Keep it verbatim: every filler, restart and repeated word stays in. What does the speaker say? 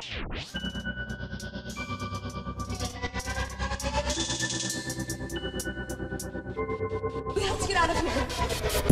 We have to get out of here.